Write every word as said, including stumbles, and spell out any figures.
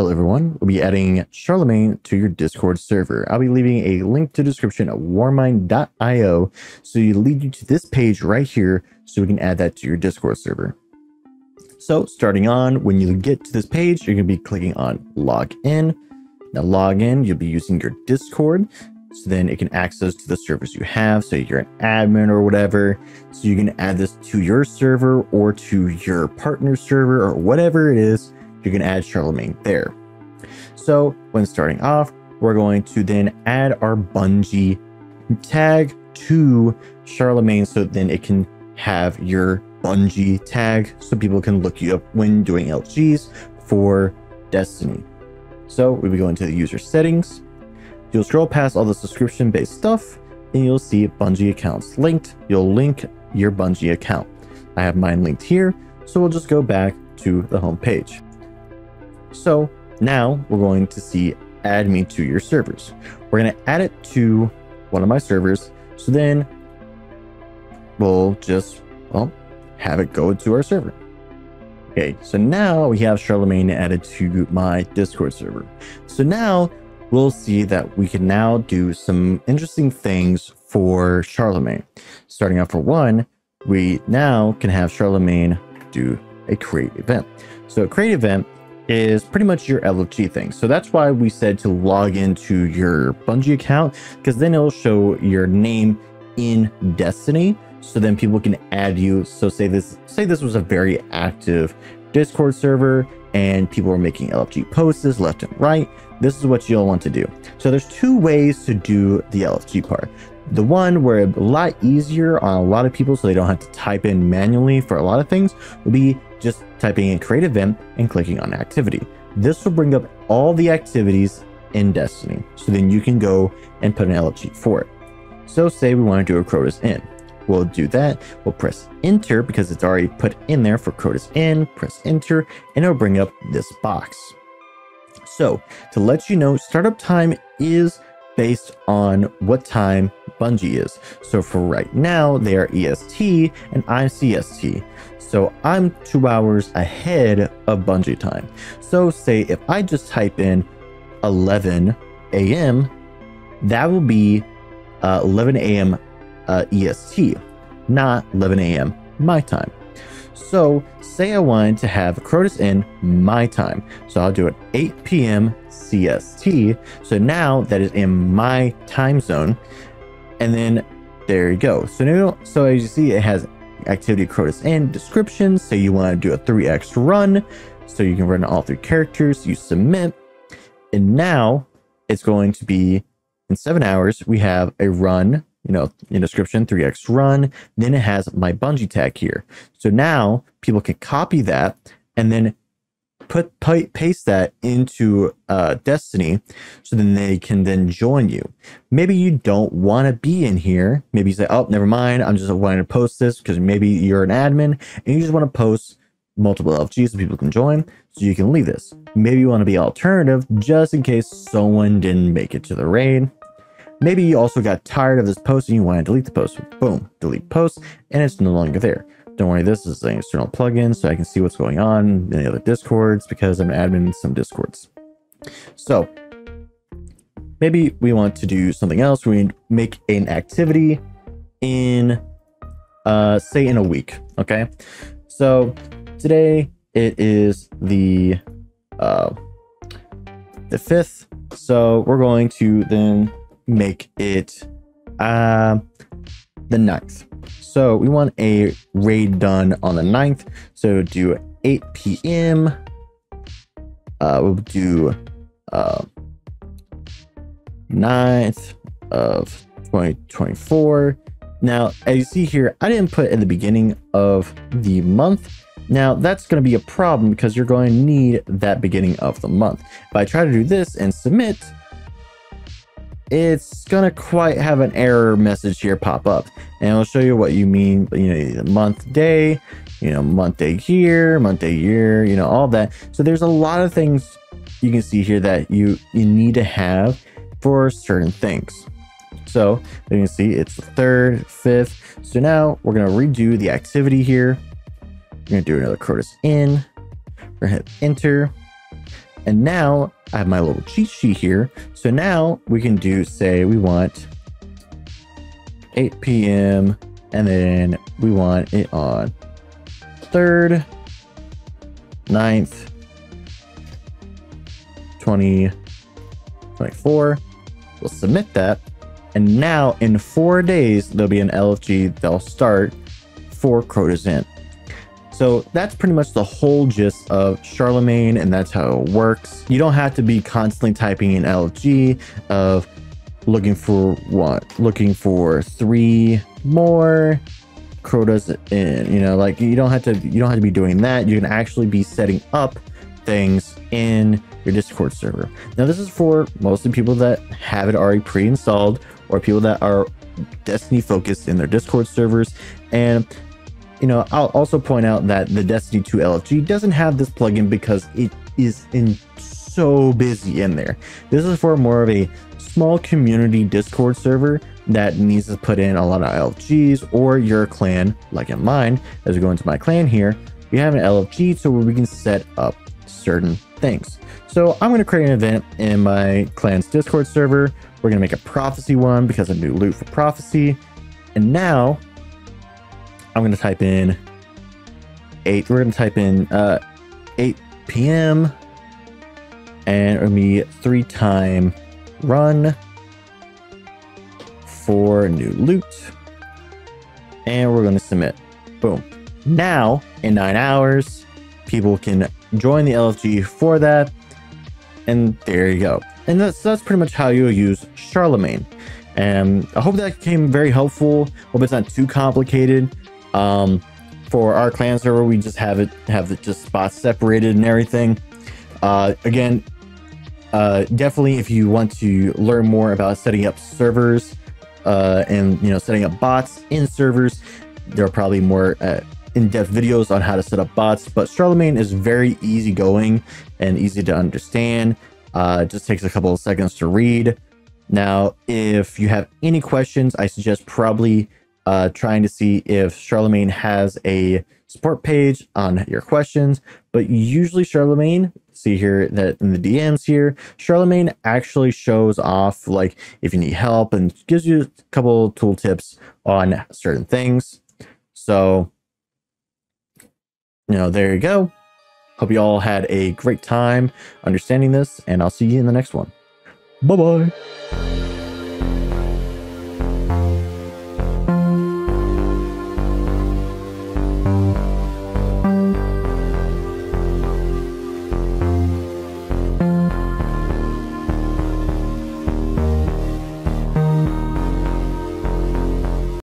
Hello everyone, we'll be adding Charlemagne to your Discord server. I'll be leaving a link to the description at warmind dot i o so you lead you to this page right here so we can add that to your Discord server. So starting on, when you get to this page, you're going to be clicking on log in. Now log in, you'll be using your Discord so then it can access to the servers you have. So you're an admin or whatever. So you can add this to your server or to your partner server or whatever it is. You can add Charlemagne there. So when starting off, we're going to then add our Bungie tag to Charlemagne so then it can have your Bungie tag so people can look you up when doing L Gs for Destiny. So we'll be going to the user settings. You'll scroll past all the subscription based stuff and you'll see Bungie accounts linked. You'll link your Bungie account. I have mine linked here, so we'll just go back to the home page. So now we're going to see add me to your servers. We're going to add it to one of my servers. So then we'll just, well, have it go to our server. Okay. So now we have Charlemagne added to my Discord server. So now we'll see that we can now do some interesting things for Charlemagne. Starting off for one, we now can have Charlemagne do a create event. So a create event is pretty much your L F G thing. So that's why we said to log into your Bungie account, because then it'll show your name in Destiny. So then people can add you. So say this, say this was a very active Discord server and people are making L F G posts left and right. This is what you'll want to do. So there's two ways to do the L F G part. The one where it's a lot easier on a lot of people so they don't have to type in manually for a lot of things will be just typing in create event and clicking on activity. This will bring up all the activities in Destiny. So then you can go and put an L F G for it. So say we want to do a Crota's End. We'll do that. We'll press enter because it's already put in there for Crota's End. Press enter and it'll bring up this box. So to let you know, startup time is based on what time Bungie is. So for right now, they are E S T and I'm C S T. So I'm two hours ahead of Bungie time. So say if I just type in eleven A M, that will be uh, eleven A M uh, E S T, not eleven A M my time. So say I wanted to have Crota's End my time. So I'll do it eight P M C S T. So now that is in my time zone. And then there you go. So now, so as you see, it has activity Crota's End description. So you want to do a three X run. So you can run all three characters. You submit. And now it's going to be in seven hours. We have a run. You know, in description, three X run, then it has my Bungie tag here. So now people can copy that and then put paste that into uh, Destiny so then they can then join you. Maybe you don't want to be in here. Maybe you say, oh, never mind. I'm just wanting to post this because maybe you're an admin and you just want to post multiple L F Gs so people can join. So you can leave this. Maybe you want to be alternative just in case someone didn't make it to the raid. Maybe you also got tired of this post and you want to delete the post. Boom, delete post, and it's no longer there. Don't worry, this is an external plugin, so I can see what's going on in the other Discords because I'm an admin in some Discords. So maybe we want to do something else. We make an activity in, uh, say, in a week. Okay, so today it is the uh, the fifth. So we're going to then make it uh, the ninth. So we want a raid done on the ninth. So do eight P M Uh, we'll do uh, ninth of twenty twenty-four. Now, as you see here, I didn't put in the beginning of the month. Now that's going to be a problem because you're going to need that beginning of the month. If I try to do this and submit, it's gonna quite have an error message here pop up, and I'll show you what you mean. You know, month, day, you know, month, day, year, month, day, year, you know, all that. So there's a lot of things you can see here that you you need to have for certain things. So you can see it's the third, fifth. So now we're gonna redo the activity here. We're gonna do another Crota's End. We're gonna hit enter. And now I have my little cheat sheet here. So now we can do, say we want eight P M and then we want it on third, ninth, twenty, twenty-four. We'll submit that. And now in four days, there'll be an L F G that'll start for Crota's End. So that's pretty much the whole gist of Charlemagne, and that's how it works. You don't have to be constantly typing in L F G of looking for what? Looking for three more Crota's End. You know, like you don't have to you don't have to be doing that. You can actually be setting up things in your Discord server. Now this is for mostly people that have it already pre-installed or people that are Destiny focused in their Discord servers. And you know, I'll also point out that the Destiny two L F G doesn't have this plugin because it is in so busy in there. This is for more of a small community Discord server that needs to put in a lot of L F Gs, or your clan, like in mine. As we go into my clan here, we have an L F G so where we can set up certain things. So I'm going to create an event in my clan's Discord server. We're going to make a Prophecy one because I do loot for Prophecy. And now I'm going to type in eight. We're going to type in uh, eight P M and it'll be three time run for new loot. And we're going to submit. Boom. Now in nine hours, people can join the L F G for that. And there you go. And that's, that's pretty much how you'll use Charlemagne. And I hope that came very helpful. Hope it's not too complicated. Um, for our clan server, we just have it have it just spots separated and everything. Uh, again, uh, definitely if you want to learn more about setting up servers uh, and you know setting up bots in servers, there are probably more uh, in-depth videos on how to set up bots. But Charlemagne is very easygoing and easy to understand. Uh, it just takes a couple of seconds to read. Now, if you have any questions, I suggest probably uh, trying to see if Charlemagne has a support page on your questions. But usually Charlemagne, see here that in the D Ms here, Charlemagne actually shows off like if you need help and gives you a couple tool tips on certain things. So, you know, there you go. Hope you all had a great time understanding this, and I'll see you in the next one. Bye-bye.